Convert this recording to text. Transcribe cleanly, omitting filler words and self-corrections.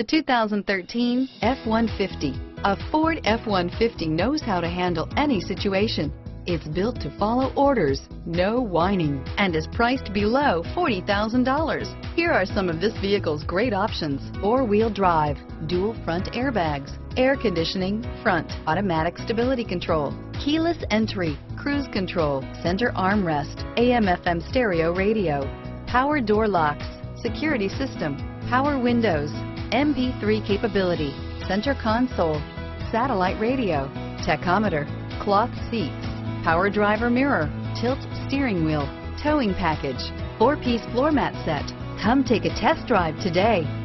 The 2013 F-150. A Ford F-150 knows how to handle any situation. It's built to follow orders, no whining, and is priced below $40,000. Here are some of this vehicle's great options: four-wheel drive, dual front airbags, air conditioning, front, automatic stability control, keyless entry, cruise control, center armrest, AM/FM stereo radio, power door locks, security system, power windows, MP3 capability, center console, satellite radio, tachometer, cloth seats, power driver mirror, tilt steering wheel, towing package, four-piece floor mat set. Come take a test drive today.